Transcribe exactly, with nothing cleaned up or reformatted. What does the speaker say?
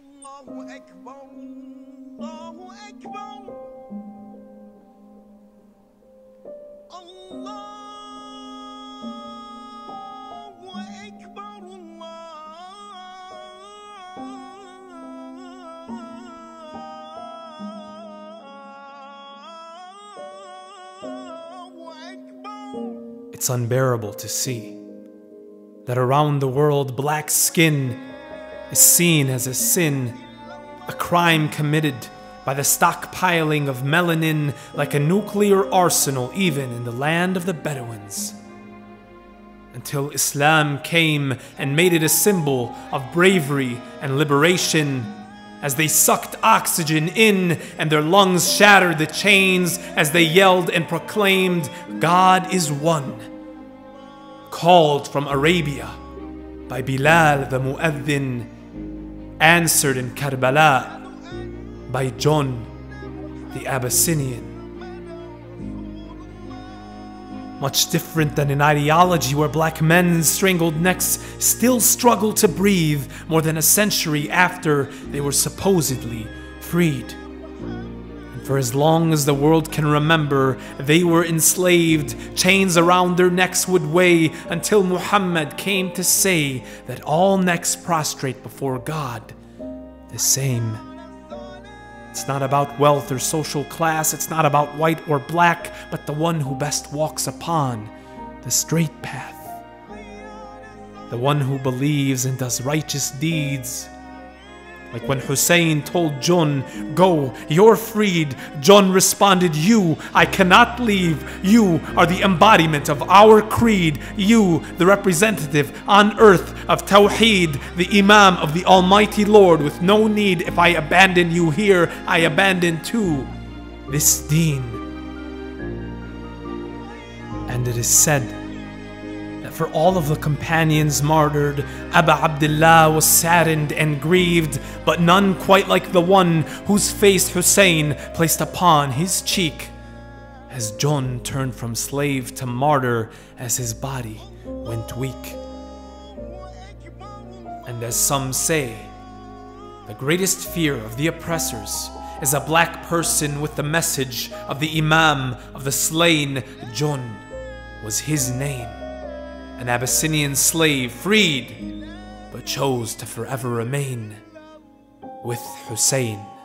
Allahu Akbar, Allahu Akbar, Allahu Akbar, Allahu Akbar. It's unbearable to see that around the world black skin is seen as a sin, a crime committed by the stockpiling of melanin like a nuclear arsenal even in the land of the Bedouins. Until Islam came and made it a symbol of bravery and liberation, as they sucked oxygen in and their lungs shattered the chains as they yelled and proclaimed, "God is one." Called from Arabia by Bilal the Mu'addin, answered in Karbala by Jon the Abyssinian. Much different than an ideology where black men's strangled necks still struggle to breathe more than a century after they were supposedly freed. And for as long as the world can remember, they were enslaved, chains around their necks would weigh, until Muhammad came to say that all necks prostrate before God the same. It's not about wealth or social class, it's not about white or black, but the one who best walks upon the straight path. The one who believes and does righteous deeds. Like when Hussein told Jon, "Go, you're freed," Jon responded, "You, I cannot leave. You are the embodiment of our creed. You, the representative on earth of Tawheed, the Imam of the Almighty Lord, with no need. If I abandon you here, I abandon too this deen." And it is said for all of the companions martyred, Aba Abdullah was saddened and grieved, but none quite like the one whose face Hussein placed upon his cheek, as Jon turned from slave to martyr as his body went weak. And as some say, the greatest fear of the oppressors is a black person with the message of the Imam of the slain. Jon was his name. An Abyssinian slave freed, but chose to forever remain with Hussein.